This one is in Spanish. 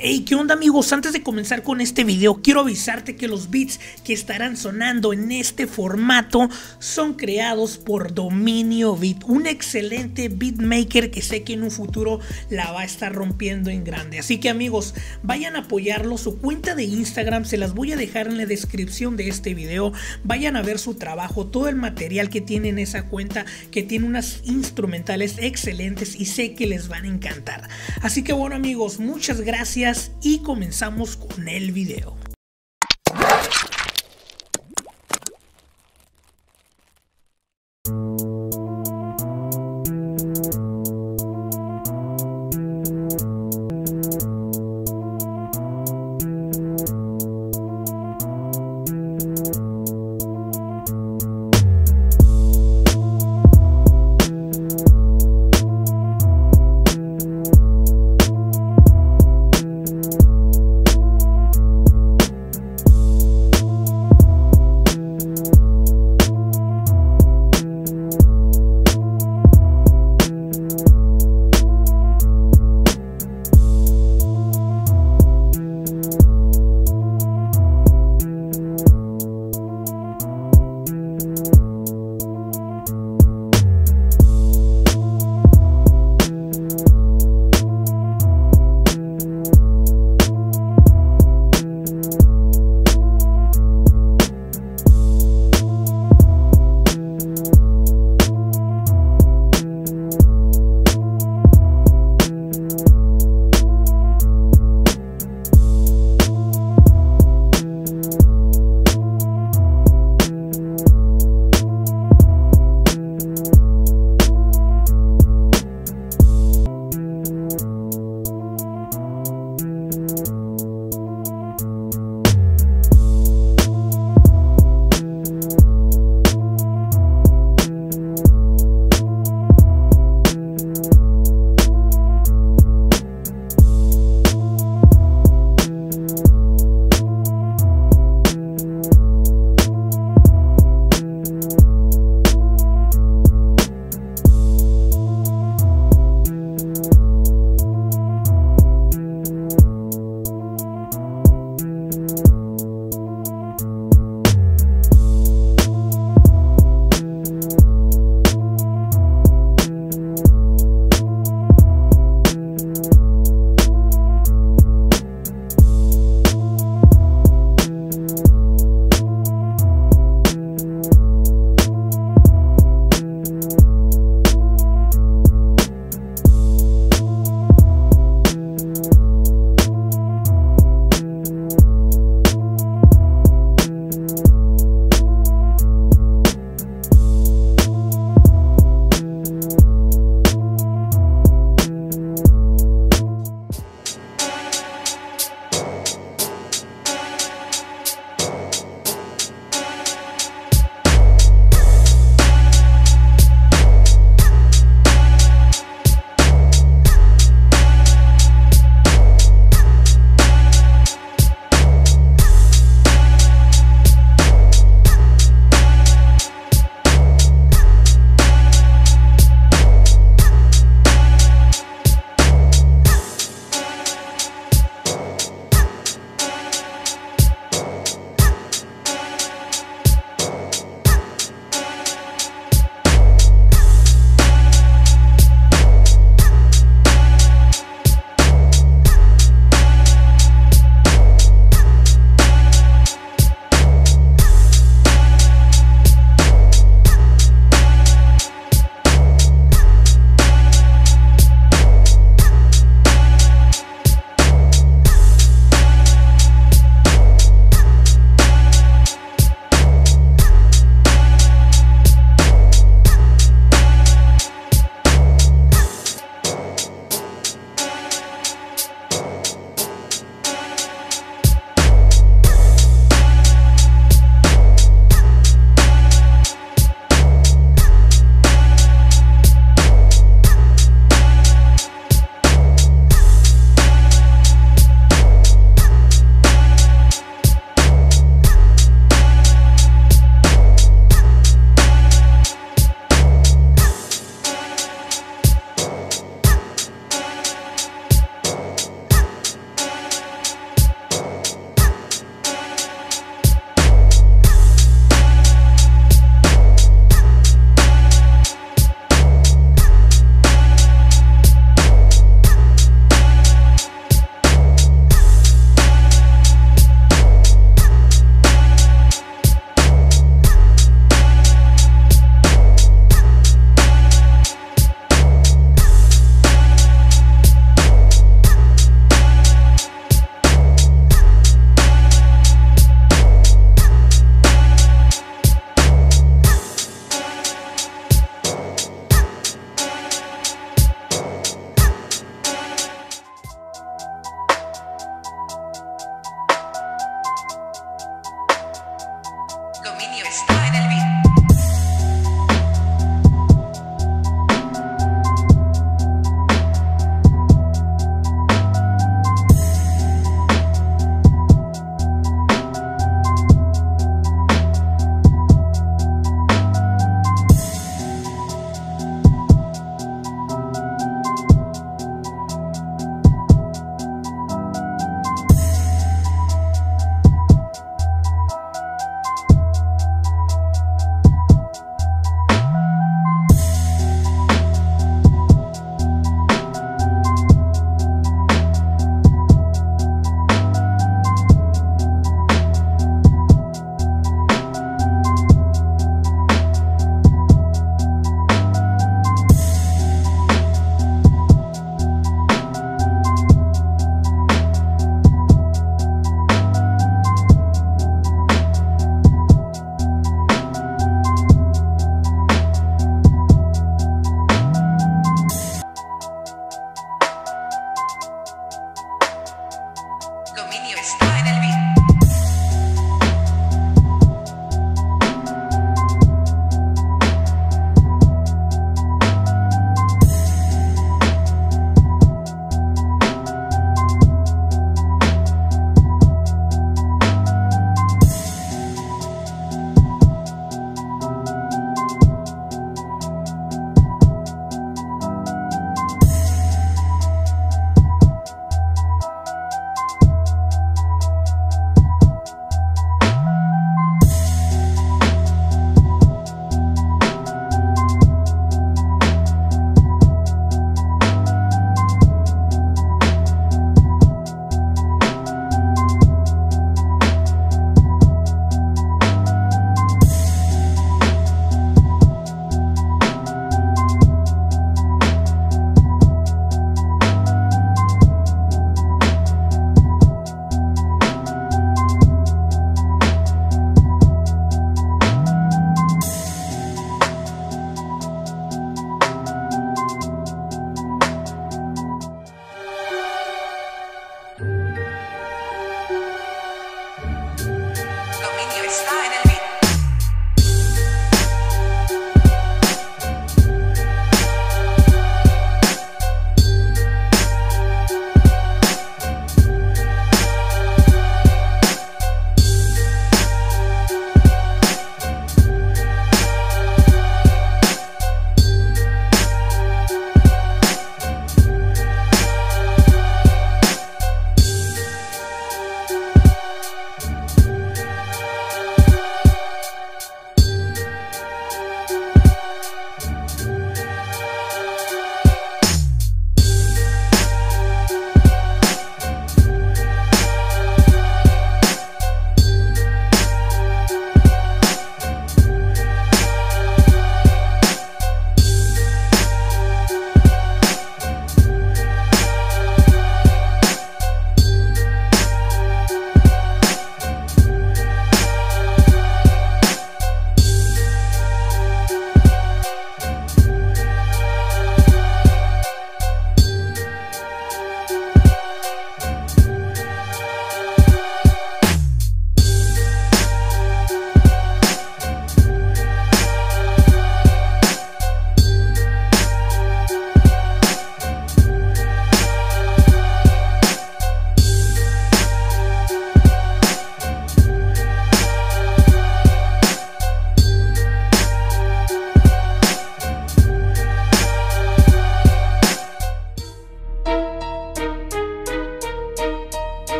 Hey, ¿qué onda amigos? Antes de comenzar con este video quiero avisarte que los beats que estarán sonando en este formato son creados por Dominio Beat, un excelente beatmaker que sé que en un futuro la va a estar rompiendo en grande. Así que amigos, vayan a apoyarlo. Su cuenta de Instagram se las voy a dejar en la descripción de este video. Vayan a ver su trabajo, todo el material que tiene en esa cuenta, que tiene unas instrumentales excelentes y sé que les van a encantar. Así que bueno amigos, muchas gracias y comenzamos con el video. Dominio está en el beat. It's not.